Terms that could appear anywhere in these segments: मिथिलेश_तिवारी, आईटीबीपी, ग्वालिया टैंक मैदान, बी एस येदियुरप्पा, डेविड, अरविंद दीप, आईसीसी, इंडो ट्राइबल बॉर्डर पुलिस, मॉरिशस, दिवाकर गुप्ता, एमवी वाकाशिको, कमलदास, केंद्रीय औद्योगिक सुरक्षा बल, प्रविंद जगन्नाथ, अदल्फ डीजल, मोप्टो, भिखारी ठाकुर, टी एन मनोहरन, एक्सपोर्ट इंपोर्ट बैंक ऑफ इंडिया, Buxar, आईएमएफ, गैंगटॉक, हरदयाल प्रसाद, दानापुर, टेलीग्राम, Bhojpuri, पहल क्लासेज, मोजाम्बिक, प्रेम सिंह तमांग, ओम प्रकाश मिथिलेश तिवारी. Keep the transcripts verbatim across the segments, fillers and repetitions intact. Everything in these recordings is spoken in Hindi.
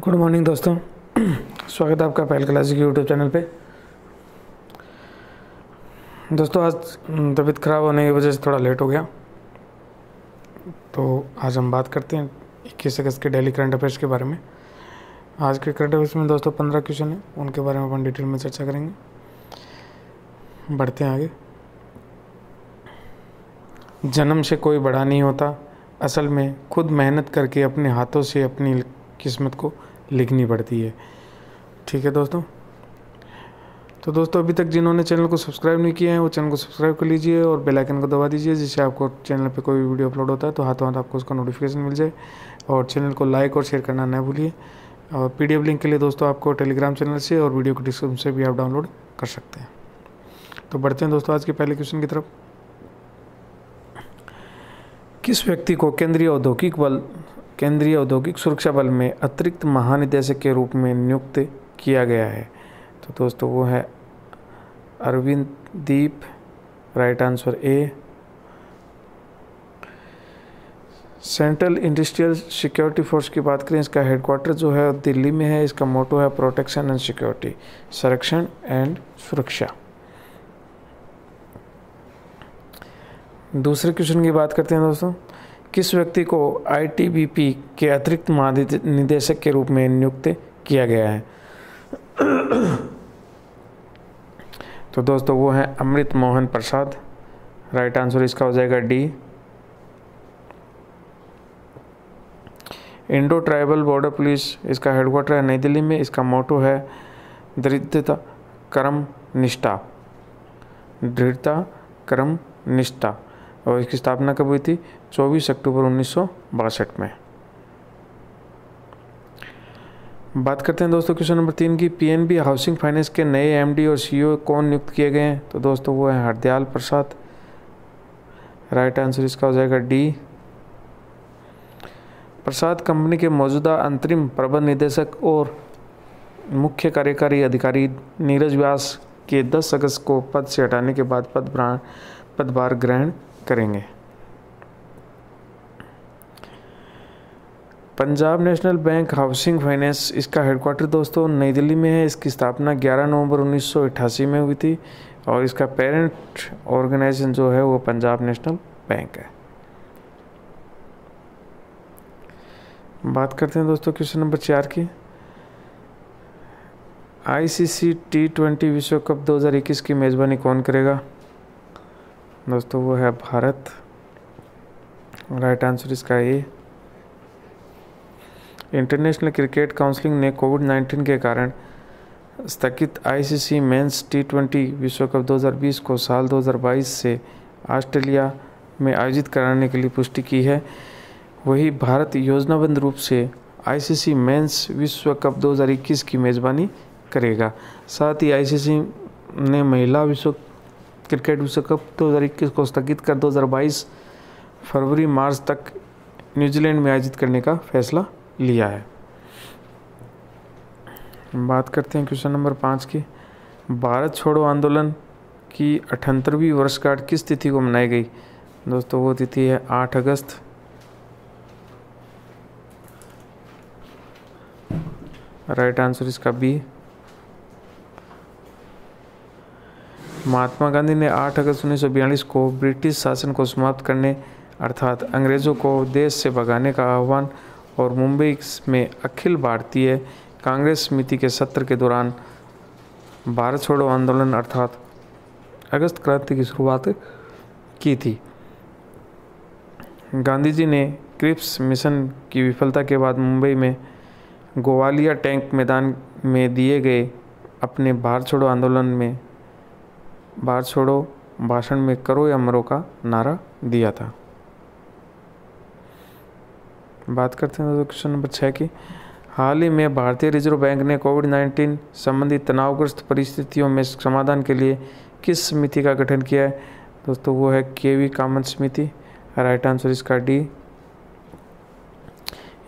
गुड मॉर्निंग दोस्तों, स्वागत है आपका पहल क्लासेज के यूट्यूब चैनल पे। दोस्तों आज तबीयत ख़राब होने की वजह से थोड़ा लेट हो गया, तो आज हम बात करते हैं इक्कीस अगस्त के डेली करंट अफेयर्स के बारे में। आज के करंट अफेयर्स में दोस्तों पंद्रह क्वेश्चन हैं, उनके बारे में अपन डिटेल में चर्चा करेंगे। बढ़ते हैं आगे। जन्म से कोई बड़ा नहीं होता, असल में खुद मेहनत करके अपने हाथों से अपनी किस्मत को लिखनी पड़ती है। ठीक है दोस्तों, तो दोस्तों अभी तक जिन्होंने चैनल को सब्सक्राइब नहीं किया है वो चैनल को सब्सक्राइब कर लीजिए और बेल आइकन को दबा दीजिए, जिससे आपको चैनल पे कोई वीडियो अपलोड होता है तो हाथों हाथ आपको उसका नोटिफिकेशन मिल जाए। और चैनल को लाइक और शेयर करना ना भूलिए। और पीडीएफ लिंक के लिए दोस्तों आपको टेलीग्राम चैनल से और वीडियो के डिस्क्रिप्शन से भी आप डाउनलोड कर सकते हैं। तो बढ़ते हैं दोस्तों आज के पहले क्वेश्चन की तरफ। किस व्यक्ति को केंद्रीय औद्योगिक बल केंद्रीय औद्योगिक सुरक्षा बल में अतिरिक्त महानिदेशक के रूप में नियुक्त किया गया है? तो दोस्तों वो है अरविंद दीप, right answer A. Central industrial security force की बात करें, इसका हेडक्वार्टर जो है दिल्ली में है। इसका मोटो है प्रोटेक्शन एंड सिक्योरिटी, संरक्षण एंड सुरक्षा। दूसरे क्वेश्चन की बात करते हैं दोस्तों। किस व्यक्ति को आईटीबीपी के अतिरिक्त महानिदेशक के रूप में नियुक्त किया गया है? तो दोस्तों वो है अमृत मोहन प्रसाद, राइट आंसर इसका हो जाएगा D. इंडो ट्राइबल बॉर्डर पुलिस, इसका हेडक्वार्टर है नई दिल्ली में। इसका मोटो है दृढ़ता कर्म निष्ठा, दृढ़ता कर्म निष्ठा। और इसकी स्थापना कब हुई थी? चौबीस अक्टूबर उन्नीस सौ बासठ में। बात करते हैं दोस्तों क्वेश्चन नंबर तीन की। पीएनबी हाउसिंग फाइनेंस के नए एमडी और सीईओ कौन नियुक्त किए गए हैं? तो दोस्तों वो है हरदयाल प्रसाद, राइट आंसर इसका हो जाएगा डी। प्रसाद कंपनी के मौजूदा अंतरिम प्रबंध निदेशक और मुख्य कार्यकारी अधिकारी नीरज व्यास के दस अगस्त को पद से हटाने के बाद पद ब्रांड पदभार ग्रहण करेंगे। Punjab national bank housing finance, इसका हेडक्वार्टर दोस्तों नई दिल्ली में है। इसकी स्थापना ग्यारह नवंबर उन्नीस सौ अट्ठासी में हुई थी और इसका पेरेंट ऑर्गेनाइजेशन जो है वो पंजाब नेशनल बैंक है। बात करते हैं दोस्तों क्वेश्चन नंबर चार की। आईसीसी टी ट्वेंटी विश्व कप दो हज़ार इक्कीस की मेज़बानी कौन करेगा? दोस्तों वो है भारत, राइट आंसर इसका ए। इंटरनेशनल क्रिकेट काउंसिल ने कोविड उन्नीस के कारण स्थगित आईसीसी मेंस टी ट्वेंटी विश्व कप दो हज़ार बीस को साल दो हज़ार बाईस से ऑस्ट्रेलिया में आयोजित कराने के लिए पुष्टि की है। वहीं भारत योजनाबद्ध रूप से आईसीसी मेंस विश्व कप दो हज़ार इक्कीस की मेज़बानी करेगा। साथ ही आईसीसी ने महिला विश्व क्रिकेट विश्व कप दो हज़ार इक्कीस को स्थगित कर दो हज़ार बाईस फरवरी मार्च तक न्यूजीलैंड में आयोजित करने का फैसला लिया है। बात करते हैं क्वेश्चन नंबर पाँच की। भारत छोड़ो आंदोलन की अठहत्तरवीं वर्षगांठ किस तिथि को मनाई गई? दोस्तों वो तिथि है आठ अगस्त। राइट आंसर इसका बी। महात्मा गांधी ने आठ अगस्त उन्नीस सौ बयालीस को ब्रिटिश शासन को समाप्त करने अर्थात अंग्रेज़ों को देश से भगाने का आह्वान और मुंबई में अखिल भारतीय कांग्रेस समिति के सत्र के दौरान भारत छोड़ो आंदोलन अर्थात अगस्त क्रांति की शुरुआत की थी। गांधी जी ने क्रिप्स मिशन की विफलता के बाद मुंबई में ग्वालिया टैंक मैदान में दिए गए अपने भारत छोड़ो आंदोलन में भारत छोड़ो भाषण में करो या मरो का नारा दिया था। बात करते हैं दोस्तों क्वेश्चन नंबर छः की। हाल ही में भारतीय रिजर्व बैंक ने कोविड उन्नीस संबंधी तनावग्रस्त परिस्थितियों में समाधान के लिए किस समिति का गठन किया है? दोस्तों वो है के वी कामत समिति, राइट आंसर इसका डी।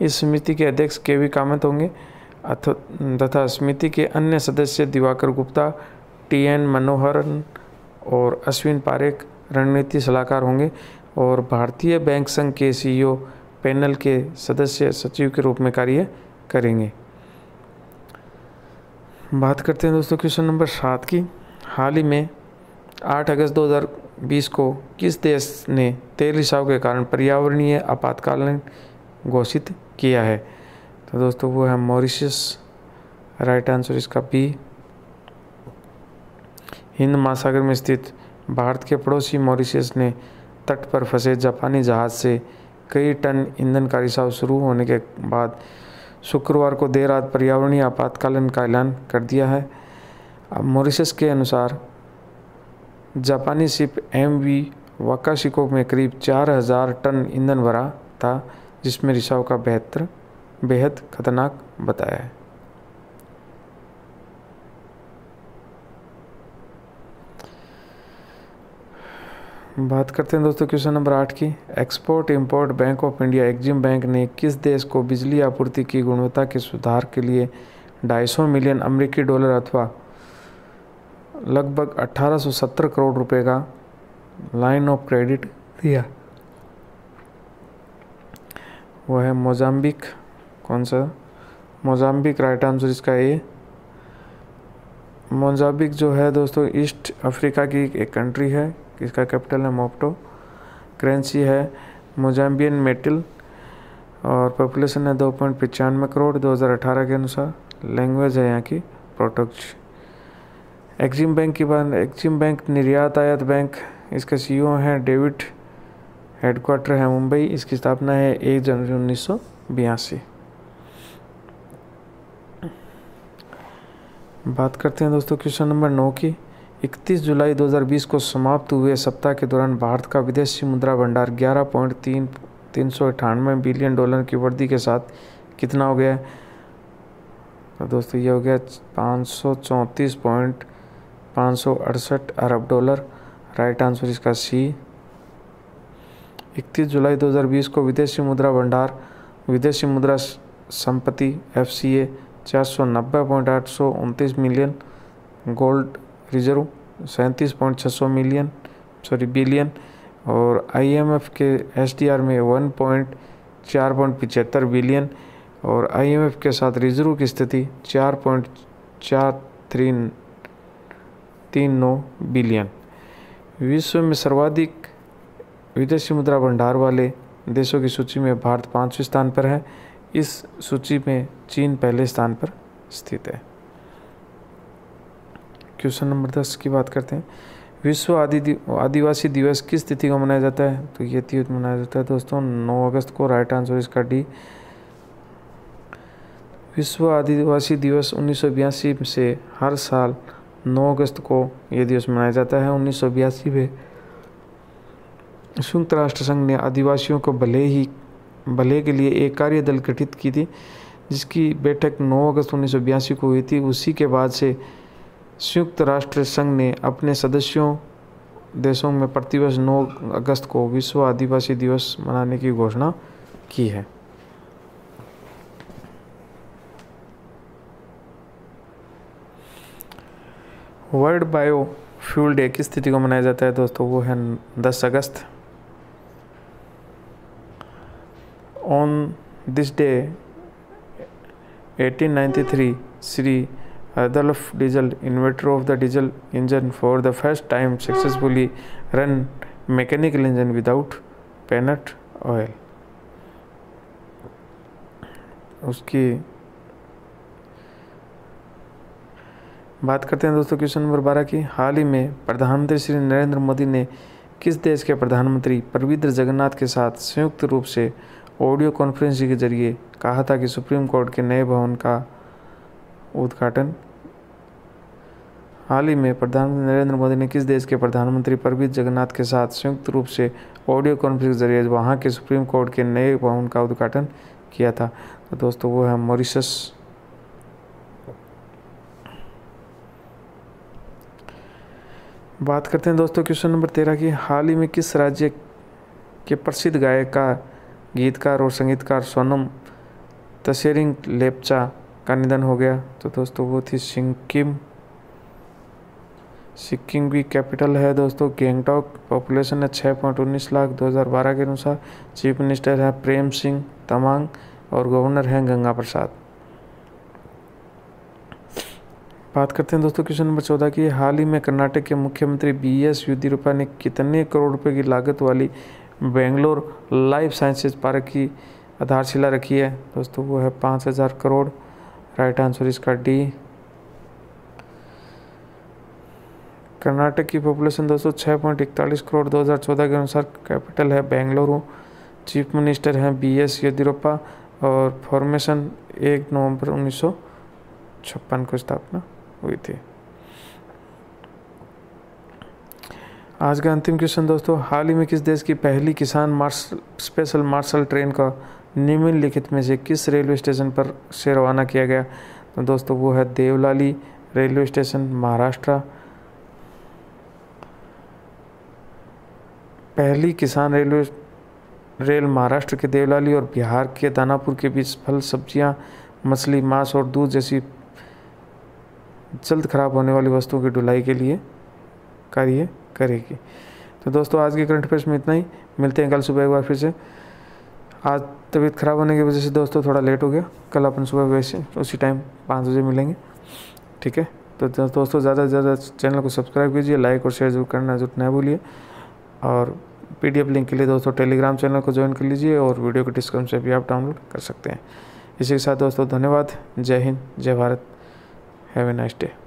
इस समिति के अध्यक्ष के वी कामत होंगे तथा समिति के अन्य सदस्य दिवाकर गुप्ता, टी एन मनोहरन और अश्विन पारेख रणनीति सलाहकार होंगे। और भारतीय बैंक संघ के सीईओ पैनल के सदस्य सचिव के रूप में कार्य करेंगे। बात करते हैं दोस्तों क्वेश्चन नंबर सात की। हाल ही में आठ अगस्त दो हज़ार बीस को किस देश ने तेल रिसाव के कारण पर्यावरणीय आपातकालीन घोषित किया है? तो दोस्तों वो है मॉरिशस। राइट आंसर इसका बी। हिंद महासागर में स्थित भारत के पड़ोसी मॉरिशस ने तट पर फंसे जापानी जहाज़ से कई टन ईंधन का रिसाव शुरू होने के बाद शुक्रवार को देर रात पर्यावरणीय आपातकालीन का ऐलान कर दिया है। अब मॉरिशस के अनुसार जापानी शिप एमवी वाकाशिको में करीब चार हज़ार टन ईंधन भरा था, जिसमें रिसाव का बेहतर बेहद खतरनाक बताया है। बात करते हैं दोस्तों क्वेश्चन नंबर आठ की। एक्सपोर्ट इंपोर्ट बैंक ऑफ इंडिया Exim bank ने किस देश को बिजली आपूर्ति की गुणवत्ता के सुधार के लिए ढाई सौ मिलियन अमेरिकी डॉलर अथवा लगभग अठारह सौ सत्तर करोड़ रुपए का लाइन ऑफ क्रेडिट दिया? वो है मोजाम्बिक। कौन सा मोजाम्बिक? राइट आंसर इसका ए। मोजाम्बिक जो है दोस्तों ईस्ट अफ्रीका की एक कंट्री है। इसका कैपिटल है मोप्टो। करेंसी है मोजाम्बियन मेटल और पॉपुलेशन है दो पॉइंट पचानवे करोड़ दो हज़ार अठारह के अनुसार। लैंग्वेज है यहाँ की प्रोटोक्च। एक्जिम बैंक की बात। एक्जिम बैंक निर्यात आयात बैंक इसके सीईओ हैं डेविड। हेडक्वार्टर है मुंबई। इसकी स्थापना है एक जनवरी उन्नीस सौ बयासी। बात करते हैं दोस्तों क्वेश्चन नंबर नौ की। इकतीस जुलाई दो हज़ार बीस को समाप्त हुए सप्ताह के दौरान भारत का विदेशी मुद्रा भंडार ग्यारह पॉइंट तीन तीन सौ अठानवे बिलियन डॉलर की वृद्धि के साथ कितना हो गया? तो दोस्तों ये हो गया पाँच सौ चौंतीस पॉइंट पाँच सौ अड़सठ अरब डॉलर। राइट आंसर इसका सी। इकतीस जुलाई दो हज़ार बीस को विदेशी मुद्रा भंडार विदेशी मुद्रा संपत्ति एफ सी ए चार सौ नब्बे पॉइंट आठ सौ उनतीस मिलियन, गोल्ड रिजर्व सैंतीस पॉइंट छः सौ मिलियन सॉरी बिलियन और आईएमएफ के एसडीआर में वन पॉइंट चार पॉइंट पिचहत्तर बिलियन और आईएमएफ के साथ रिजर्व की स्थिति चार पॉइंट चार थ्री तीन नौ बिलियन। विश्व में सर्वाधिक विदेशी मुद्रा भंडार वाले देशों की सूची में भारत पाँचवें स्थान पर है। इस सूची में चीन पहले स्थान पर स्थित है। क्वेश्चन नंबर दस की बात करते हैं। विश्व आदि आदिवासी दिवस किस तिथि को मनाया जाता है? तो ये तिथि मनाया जाता है दोस्तों नौ अगस्त को। राइट आंसर इसका डी। विश्व आदिवासी दिवस उन्नीस सौ बयासी से हर साल नौ अगस्त को यह दिवस मनाया जाता है। उन्नीस सौ बयासी में संयुक्त राष्ट्र संघ ने आदिवासियों को भले ही भले के लिए एक कार्य दल गठित की थी, जिसकी बैठक नौ अगस्त उन्नीस सौ बयासी को हुई थी। उसी के बाद से संयुक्त राष्ट्र संघ ने अपने सदस्यों देशों में प्रतिवर्ष नौ अगस्त को विश्व आदिवासी दिवस मनाने की घोषणा की है। वर्ल्ड बायो फ्यूल डे किस तिथि को मनाया जाता है? दोस्तों वो है दस अगस्त। ऑन दिस डे अठारह तिरानवे Shri अदल्फ डीजल, inventor of the diesel engine, for the first time successfully run mechanical engine without peanut oil. उसकी बात करते हैं दोस्तों क्वेश्चन नंबर बारह की। हाल ही में प्रधानमंत्री श्री नरेंद्र मोदी ने किस देश के प्रधानमंत्री प्रविंद जगन्नाथ के साथ संयुक्त रूप से ऑडियो कॉन्फ्रेंसिंग के जरिए कहा था कि सुप्रीम कोर्ट के नए भवन का उद्घाटन? हाल ही में प्रधानमंत्री नरेंद्र मोदी ने किस देश के प्रधानमंत्री प्रविंद जगन्नाथ के साथ संयुक्त रूप से ऑडियो कॉन्फ्रेंस के जरिए वहाँ के सुप्रीम कोर्ट के नए भवन का उद्घाटन किया था? तो दोस्तों वो है मॉरिशस। बात करते हैं दोस्तों क्वेश्चन नंबर तेरह की। हाल ही में किस राज्य के प्रसिद्ध गायिका, गीतकार और संगीतकार सोनम तसेरिंग लेपचा का निधन हो गया? तो दोस्तों वो थी सिक्किम। सिक्किम की कैपिटल है दोस्तों गैंगटॉक। पॉपुलेशन है छः पॉइंट उन्नीस लाख दो हज़ार बारह के अनुसार। चीफ मिनिस्टर है प्रेम सिंह तमांग और गवर्नर हैं गंगा प्रसाद। बात करते हैं दोस्तों क्वेश्चन नंबर चौदह की। हाल ही में कर्नाटक के मुख्यमंत्री बी एस येदियुरप्पा ने कितने करोड़ रुपए की लागत वाली बेंगलुरु लाइफ साइंसेज पार्क की आधारशिला रखी है? दोस्तों वो है पाँच हज़ार करोड़। राइट आंसर इसका डी। कर्नाटक की पॉपुलेशन दोस्तों छः पॉइंट इकतालीस करोड़। दो हज़ार चौदह के अनुसार कैपिटल है बेंगलुरु। चीफ मिनिस्टर हैं बी एस येदियुरप्पा और फॉर्मेशन एक नवंबर उन्नीस सौ छप्पन को स्थापना हुई थी। आज का अंतिम क्वेश्चन दोस्तों, हाल ही में किस देश की पहली किसान मार्शल स्पेशल मार्शल ट्रेन का निम्नलिखित में से किस रेलवे स्टेशन पर से रवाना किया गया? तो दोस्तों वो है देवलाली रेलवे स्टेशन महाराष्ट्र। पहली किसान रेलवे रेल महाराष्ट्र के देवलाली और बिहार के दानापुर के बीच फल, सब्जियां, मछली, मांस और दूध जैसी जल्द खराब होने वाली वस्तुओं की ढुलाई के लिए कार्य करेगी। तो दोस्तों आज के करंट अफेयर्स में इतना ही। मिलते हैं कल सुबह एक बार फिर से। आज तबीयत खराब होने की वजह से दोस्तों थोड़ा लेट हो गया। कल अपन सुबह वैसे उसी टाइम पाँच बजे मिलेंगे, ठीक है? तो दोस्तों ज़्यादा से ज़्यादा चैनल को सब्सक्राइब कीजिए, लाइक और शेयर जरूर करना जरूर ना भूलिए। और पीडीएफ लिंक के लिए दोस्तों टेलीग्राम चैनल को ज्वाइन कर लीजिए और वीडियो के डिस्क्रिप्शन से भी आप डाउनलोड कर सकते हैं। इसी के साथ दोस्तों धन्यवाद। जय हिंद, जय Bharat. Have a nice day.